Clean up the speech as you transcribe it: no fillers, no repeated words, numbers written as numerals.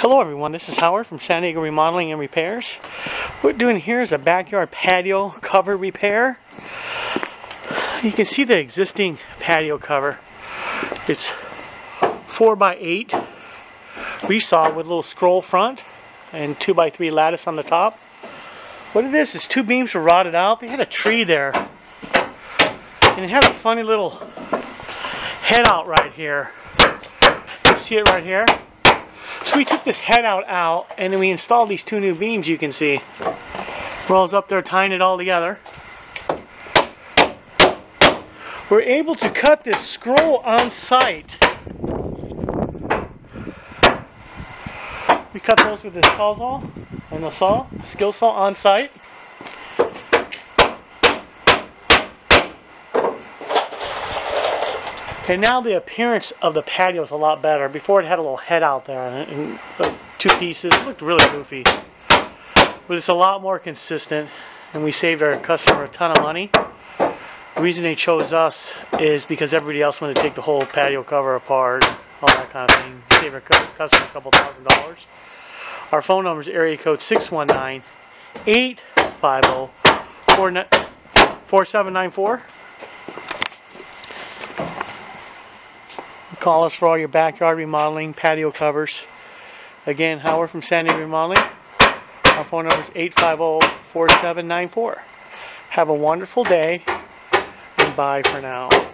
Hello everyone, this is Howard from San Diego Remodeling and Repairs. What we're doing here is a backyard patio cover repair. You can see the existing patio cover. It's 4x8 resaw with a little scroll front and 2x3 lattice on the top. What it is two beams were rotted out. They had a tree there. And it had a funny little head out right here. You see it right here? So we took this head out and then we installed these two new beams. You can see Rolls up there tying it all together. We're able to cut this scroll on site. We cut those with this sawzall and the skill saw on site. And now the appearance of the patio is a lot better. Before it had a little head out there and two pieces. It looked really goofy. But it's a lot more consistent and we saved our customer a ton of money. The reason they chose us is because everybody else wanted to take the whole patio cover apart, all that kind of thing. We saved our customer a couple $1,000. Our phone number is area code 619-850-4794. Call us for all your backyard remodeling, patio covers. Again, Howard from San Diego Remodeling. Our phone number is 850-4794. Have a wonderful day and bye for now.